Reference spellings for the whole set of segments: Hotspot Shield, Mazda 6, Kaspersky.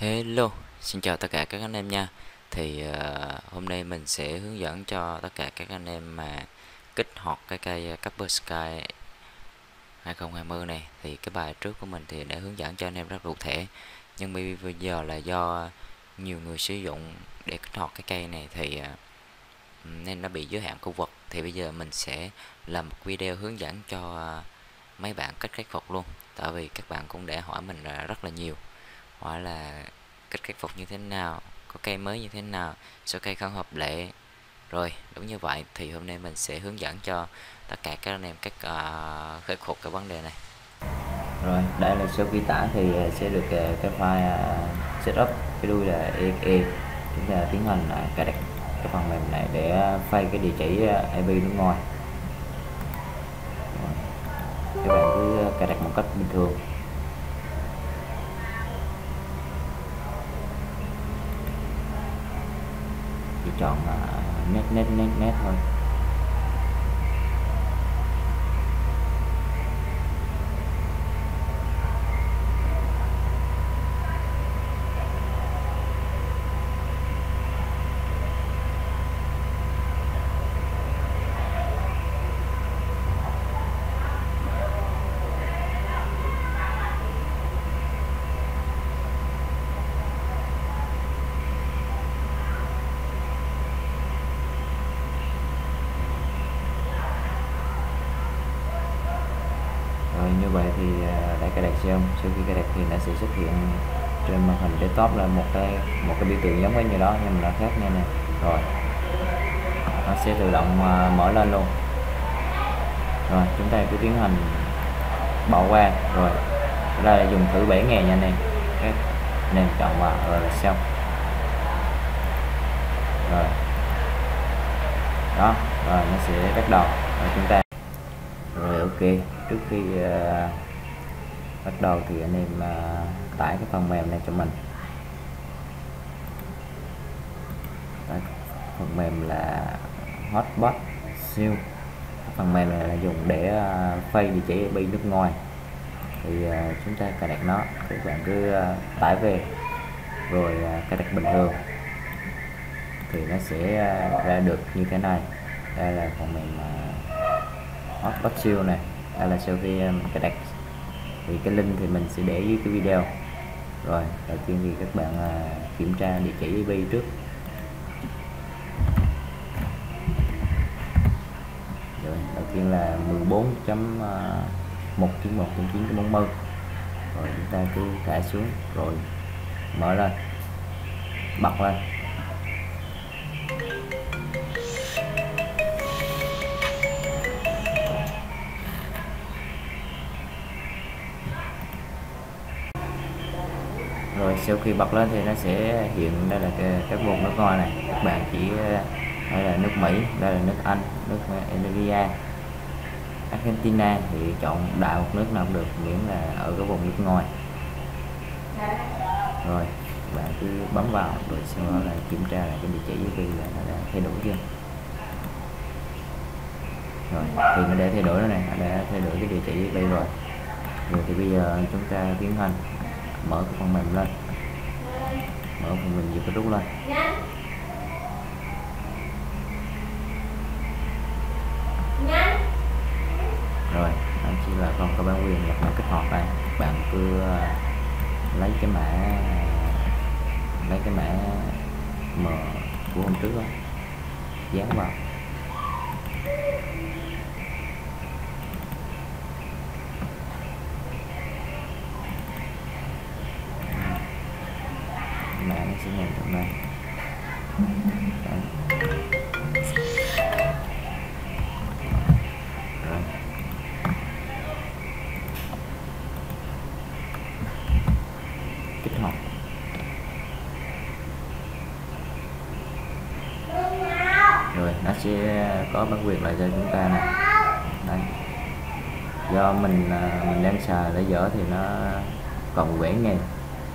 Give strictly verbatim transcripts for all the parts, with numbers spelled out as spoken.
Hello, xin chào tất cả các anh em nha. Thì uh, hôm nay mình sẽ hướng dẫn cho tất cả các anh em mà kích hoạt cái cây Kaspersky hai không hai không này. Thì cái bài trước của mình thì đã hướng dẫn cho anh em rất cụ thể, nhưng bây giờ là do nhiều người sử dụng để kích hoạt cái cây này thì uh, nên nó bị giới hạn khu vực. Thì bây giờ mình sẽ làm một video hướng dẫn cho uh, mấy bạn cách khắc phục luôn, tại vì các bạn cũng để hỏi mình uh, rất là nhiều, hỏi là cách khắc phục như thế nào, có cây mới như thế nào, sao cây không hợp lệ. Rồi đúng như vậy, thì hôm nay mình sẽ hướng dẫn cho tất cả các anh em cách uh, khắc phục cái vấn đề này. Rồi đây là sau khi tải thì sẽ được uh, cái file uh, setup cái đuôi là e e, chúng ta tiến hành uh, cài đặt cái phần mềm này để uh, file cái địa chỉ uh, i pê nước ngoài. Rồi, các bạn cứ uh, cài đặt một cách bình thường. Chỉ chọn uh, net net net net thôi. Như vậy thì đã cài đặt xong. Sau khi cài đặt thì nó sẽ xuất hiện trên màn hình desktop là một cái một cái biểu tượng giống với như đó, nhưng mà nó khác nha nè. Rồi nó sẽ tự động mở lên luôn. Rồi chúng ta cứ tiến hành bỏ qua. Rồi đây là dùng thử bảy ngày nha nè, các nền chọn vào rồi là xong. Rồi đó, rồi nó sẽ bắt đầu. Rồi chúng ta rồi ok. Trước khi uh, bắt đầu thì anh em uh, tải cái phần mềm này cho mình. Tải phần mềm là Hotspot Shield. Phần mềm này là dùng để uh, phay địa chỉ i pê nước ngoài. Thì uh, chúng ta cài đặt nó, các bạn cứ uh, tải về rồi uh, cài đặt bình thường thì nó sẽ uh, ra được như thế này. Đây là phần mềm uh, Hotspot Shield này. Đây là sau khi mình cài đặt thì cái link thì mình sẽ để dưới cái video. Rồi đầu tiên thì các bạn uh, kiểm tra địa chỉ i pê trước. Rồi đầu tiên là mười bốn chấm một chấm một chấm chín chấm bốn mươi. Rồi chúng ta cứ tải xuống rồi mở lên, bật lên. Rồi sau khi bật lên thì nó sẽ hiện đây là các vùng nước ngoài này. Các bạn chỉ đây là nước Mỹ, đây là nước Anh, nước Indonesia, Argentina, thì chọn đại một nước nào cũng được miễn là ở cái vùng nước ngoài. Rồi bạn cứ bấm vào rồi sau đó là kiểm tra lại cái địa chỉ i pê là nó đã thay đổi chưa. Rồi thì nó đã thay đổi rồi này, nó đã thay đổi cái địa chỉ i pê rồi. Rồi thì bây giờ chúng ta tiến hành mở cái phần mềm lên, mở phần mềm dịch rút lên. Rồi anh chỉ là còn có bản quyền nhập mã kích hoạt này, bạn cứ lấy cái mã lấy cái mã mở của hôm trước đó, dán vào. Sẽ nhìn trong đây. Rồi. Kích hoạt. Rồi nó sẽ có bản quyền lại cho chúng ta nè. Đây. Do mình mình đang xài để dở thì nó còn mười bảy ngày.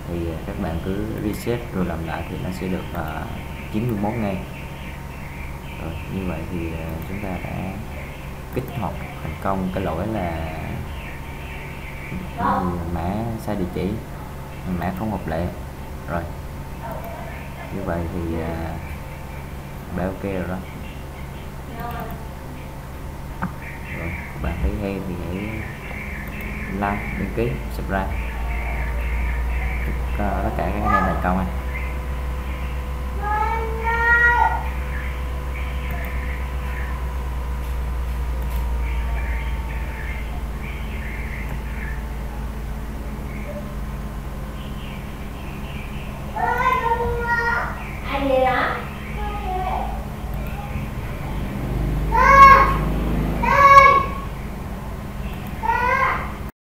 Thì các bạn cứ reset rồi làm lại thì nó sẽ được uh, chín mươi mốt ngày. Rồi như vậy thì uh, chúng ta đã kích hoạt thành công cái lỗi là mã sai địa chỉ, mã không hợp lệ. Rồi như vậy thì à, bạn ok rồi đó. Rồi, bạn thấy hay thì hãy like, đăng ký, subscribe. Tất cả các cái này thành công anh.